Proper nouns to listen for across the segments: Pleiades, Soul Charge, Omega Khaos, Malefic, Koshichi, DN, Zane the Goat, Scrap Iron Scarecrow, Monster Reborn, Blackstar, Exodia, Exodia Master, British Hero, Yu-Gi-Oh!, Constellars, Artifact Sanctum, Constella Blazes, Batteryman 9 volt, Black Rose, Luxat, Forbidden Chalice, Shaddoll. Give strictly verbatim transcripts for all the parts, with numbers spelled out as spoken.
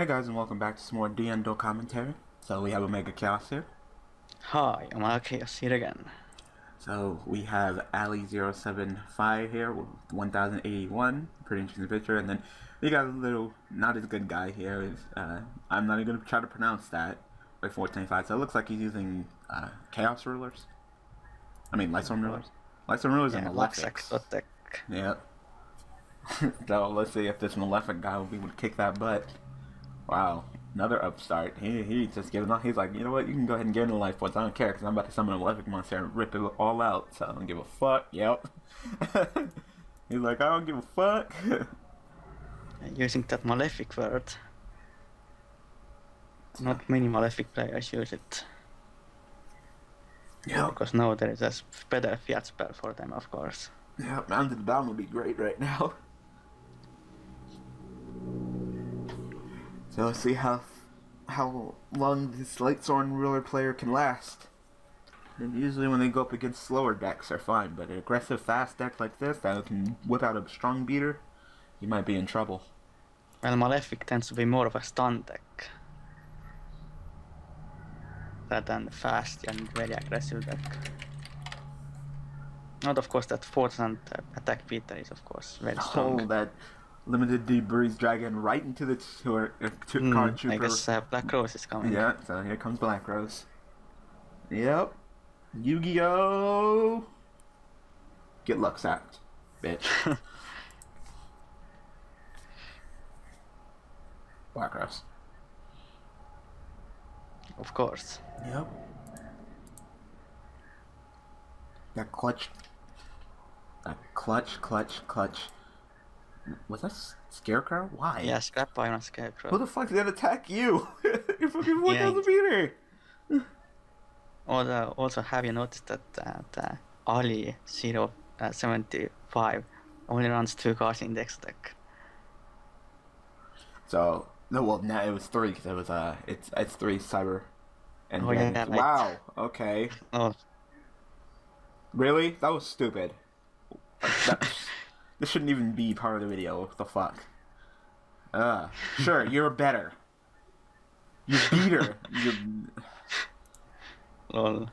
Hey guys, and welcome back to some more D N door commentary. So we have Omega Khaos here. Hi, Omega Khaos here again. So we have Alley zero seven five here with one thousand eighty-one. Pretty interesting picture. And then we got a little not as good guy here. Uh, I'm not even going to try to pronounce that. Like four twenty-five. So it looks like he's using uh, Chaos Rulers. I mean, Lightstorm Rulers. Lightstorm Rulers yeah, and Malefic. Yeah. So let's see if this Malefic guy will be able to kick that butt. Wow, another upstart. He he just giving up. He's like, you know what? You can go ahead and get into life force. I don't care because I'm about to summon a Malefic monster and rip it all out. So I don't give a fuck. Yep. He's like, I don't give a fuck. Using that Malefic word. Not many Malefic players use it. Yeah. Because now there is a better fiat spell for them, of course. Yeah, Mountain Bound would be great right now. So let's see how how long this Lightstorm Ruler player can last. And usually when they go up against slower decks they're fine, but an aggressive fast deck like this that can whip out a strong beater, you might be in trouble. Well, Malefic tends to be more of a stun deck. Rather than fast and very aggressive deck. Not of course that four percent attack beater is of course very strong. Oh, that Limited Debris Dragon right into the tour, uh, to mm, card trooper. I guess uh, Black Rose is coming. Yeah, so here comes Black Rose. Yep. Yu-Gi-Oh! Get luck sacked, bitch. Black Rose. Of course. Yep. That clutch. That clutch, clutch, clutch. Was that Scarecrow? Why? Yeah, Scrap Iron Scarecrow. Who the fuck's gonna attack you? You're fucking one thousand meter. Also, also, have you noticed that that uh, Alley zero seven five only runs two cards in the X deck? So no, well, now it was three because it was uh, it's it's three cyber. And oh yeah, right. Wow. Okay. Oh. Really? That was stupid. That This shouldn't even be part of the video. What the fuck? Uh, sure, you're better. You beater. You're... Lol.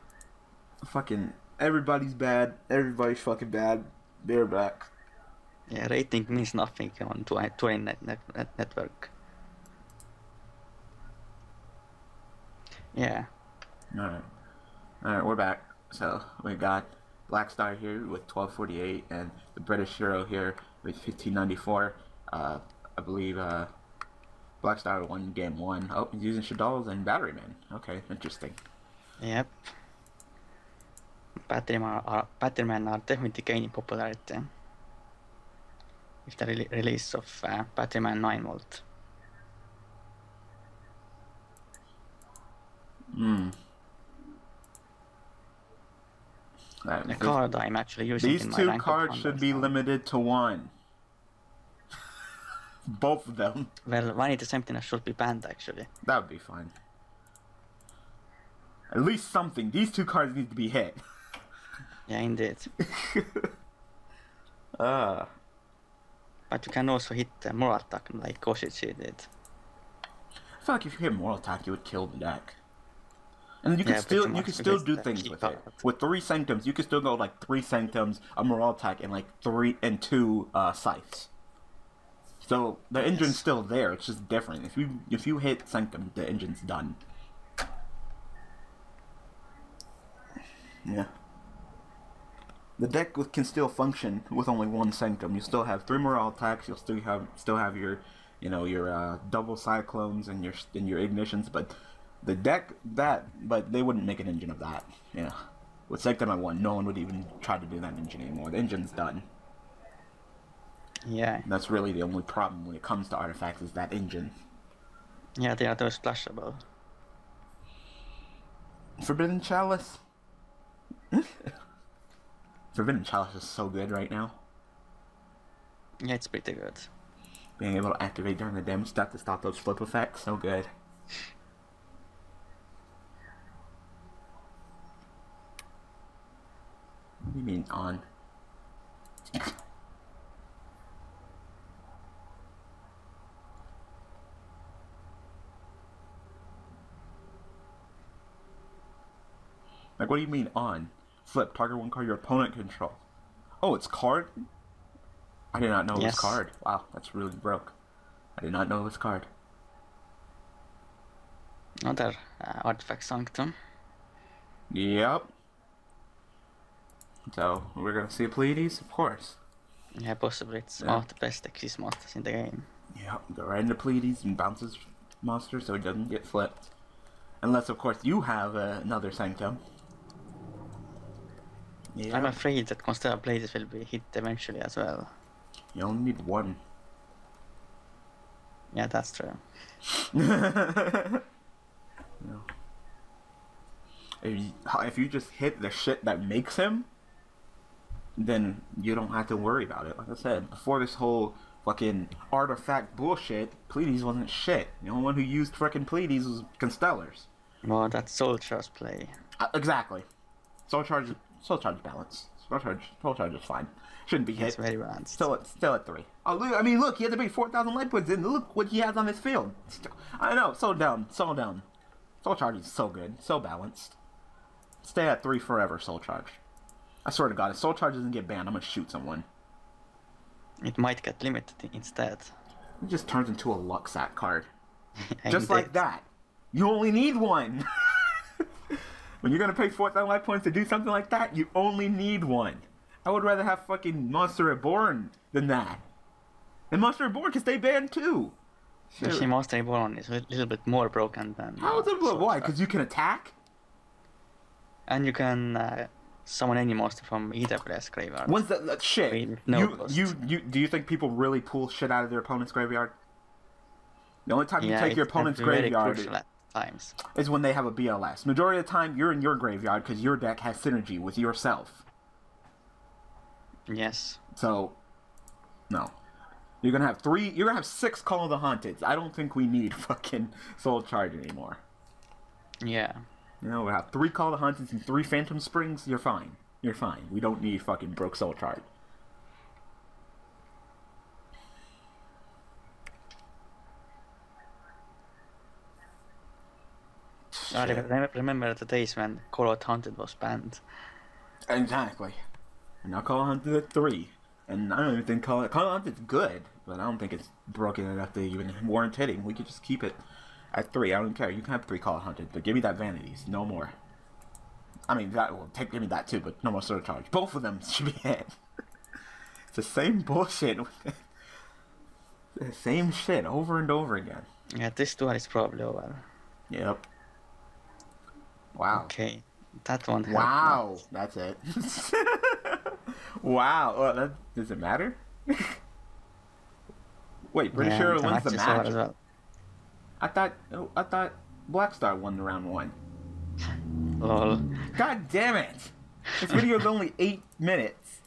Fucking everybody's bad. Everybody's fucking bad. They're back. Yeah, rating means nothing on Twine net, net, net Network. Yeah. Alright. Alright, we're back. So, we got Blackstar here with twelve forty-eight, and the British Hero here with fifteen ninety-four. Uh, I believe uh, Blackstar won game one. Oh, he's using Shaddoll and Batteryman. Okay, interesting. Yep. Batteryman are, Batteryman are definitely gaining popularity with the re release of uh, Batteryman nine volt. Hmm. Right, the card I'm actually using. These in my two cards should be limited to one. Both of them. Well, one is something that should be banned, actually. That would be fine. At least something. These two cards need to be hit. Yeah, indeed. uh. But you can also hit uh, Moral Attack like Koshichi did. I feel like if you hit Moral Attack, you would kill the deck. And you can yeah, still you can still do things with it. With three sanctums, you can still go like three sanctums, a morale attack, and like three and two uh, scythes. So the yes. engine's still there. It's just different. If you if you hit sanctum, the engine's done. Yeah. The deck can still function with only one sanctum. You still have three morale attacks. You'll still have still have your you know your uh, double cyclones and your and your ignitions, but. The deck, that, but they wouldn't make an engine of that, you know. With Sanctum at one, no one would even try to do that engine anymore. The engine's done. Yeah. That's really the only problem when it comes to artifacts is that engine. Yeah, they are those splashable. Forbidden Chalice. Forbidden Chalice is so good right now. Yeah, it's pretty good. Being able to activate during the damage step to stop those flip effects, so good. What do you mean on? Like, what do you mean on? Flip, target one card your opponent controls. Oh, it's card? I did not know yes. It was card. Wow, that's really broke. I did not know it was card. Another uh, Artifact Sanctum. Yep. So, we're gonna see a Pleiades, of course. Yeah, possibly. It's yeah. One of the best X Y Z monsters in the game. Yeah, go right into Pleiades and bounces monster so it doesn't get flipped. Unless, of course, you have uh, another Sanctum. Yeah. I'm afraid that Constella Blazes will be hit eventually as well. You only need one. Yeah, that's true. No. If you, if you just hit the shit that makes him, then you don't have to worry about it. Like I said, before this whole fucking artifact bullshit, Pleiades wasn't shit. The only one who used frickin' Pleiades was Constellars. Well, that's Soul Charge play. Uh, exactly. Soul Charge, Soul Charge balance. Soul Charge, Soul Charge is fine. Shouldn't be hit. It's very balanced. Still at, still at three. Oh, look, I mean, look, he had to pay four thousand light points in. Look what he has on his field. Still, I know, so dumb, so dumb. Soul Charge is so good, so balanced. Stay at three forever, Soul Charge. I swear to God, if Soul Charge doesn't get banned, I'm gonna shoot someone. It might get limited instead. It just turns into a Luxat card. Just like that. You only need one! When you're gonna pay four thousand life points to do something like that, you only need one. I would rather have fucking Monster Reborn than that. And Monster Reborn can stay banned too! Especially sure. Monster Reborn is a little bit more broken than... How is it? Why? Because you can attack? And you can uh, summon any monster from either player's graveyard. What's that, that shit? I mean, no you, you, you, do you think people really pull shit out of their opponent's graveyard? The only time yeah, you take your opponent's graveyard is, times. is when they have a B L S. Majority of the time, you're in your graveyard because your deck has synergy with yourself. Yes. So, no. You're gonna have three. You're gonna have six Call of the Haunted. I don't think we need fucking Soul Charge anymore. Yeah. You know, we have three Call of the Haunted and three Phantom Springs. You're fine. You're fine. We don't need fucking broke Soul Charge. I remember, remember the days when Call of the Haunted was banned. Exactly. And now Call of the Haunted at three. And I don't even think Call of the Haunted's good, but I don't think it's broken enough to even warrant hitting. We could just keep it. At three, I don't care. You can have three Call of Haunted, but give me that Vanities, no more. I mean, that will take give me that too, but no more Soul Charge. Both of them should be hit. It's the same bullshit, the same shit over and over again. Yeah, this one is probably over. Yep. Wow. Okay, that one. Wow, that's it. Wow. Well, that does it matter? Wait, British Hero wins the match. I thought, oh, I thought Blackstar won the round one. Lol. God damn it! This video is only eight minutes.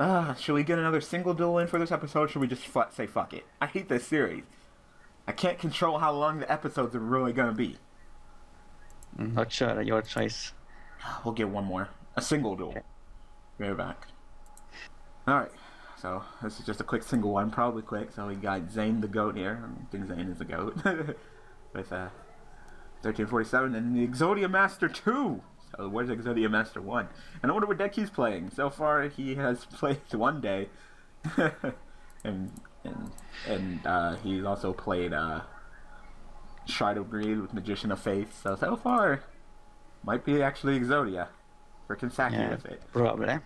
Uh, should we get another single duel in for this episode, or should we just fu say fuck it? I hate this series. I can't control how long the episodes are really gonna be. Not sure, your choice. We'll get one more. A single duel. Okay. We're back. Alright. So, this is just a quick single one, probably quick. So, we got Zane the Goat here. I think Zane is a goat. With uh, thirteen forty-seven and the Exodia Master two. So, where's Exodia Master one? And I wonder what deck he's playing. So far, he has played one day. and and, and uh, he's also played uh, Shrine of Greed with Magician of Faith. So, so far, might be actually Exodia. Frickin' Saki yeah, with it. Probably.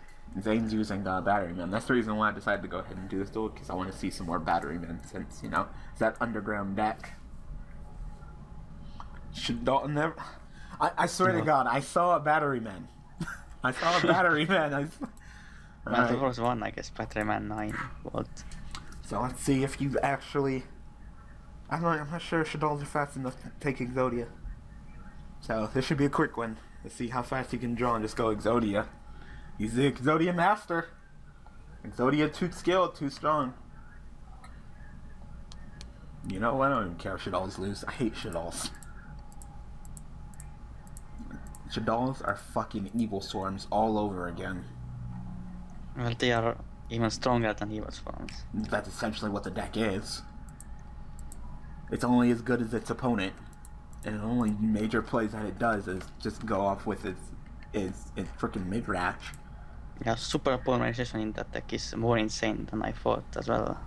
Zane's using uh, Batteryman. That's the reason why I decided to go ahead and do this duel, because I want to see some more Batteryman since, you know, it's that underground deck. Shaddoll never... I, I swear no. to God, I saw a Batteryman. I saw a Batteryman. I saw... Well, there was one, I guess, Batteryman nine volt. So let's see if you actually... I'm not, I'm not sure if Shaddoll's are fast enough to take Exodia. So this should be a quick one. Let's see how fast you can draw and just go Exodia. He's the Exodia Master. Exodia too skilled, too strong. You know, I don't even care if Shaddolls lose. I hate Shaddolls. Shaddolls are fucking evil swarms all over again. Well, they are even stronger than evil swarms. That's essentially what the deck is. It's only as good as its opponent. and the only major plays that it does is just go off with its its, its freaking mid-range. Yeah, super polarization in that deck is more insane than I thought as well.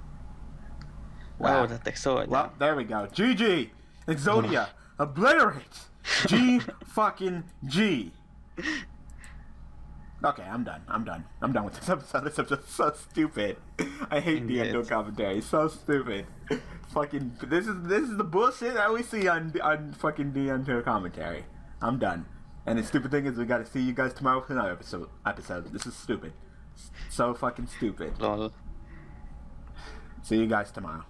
Wow, oh, that Exodia. Well, there we go. G G! Exodia! Obliterates! G fucking G! Okay, I'm done. I'm done. I'm done with this episode. This episode's so stupid. I hate Indeed. the endo commentary. So stupid. Fucking this is this is the bullshit that we see on on fucking the endo commentary. I'm done. And the stupid thing is, we gotta see you guys tomorrow with another episode. Episode. This is stupid. So fucking stupid. Lol. See you guys tomorrow.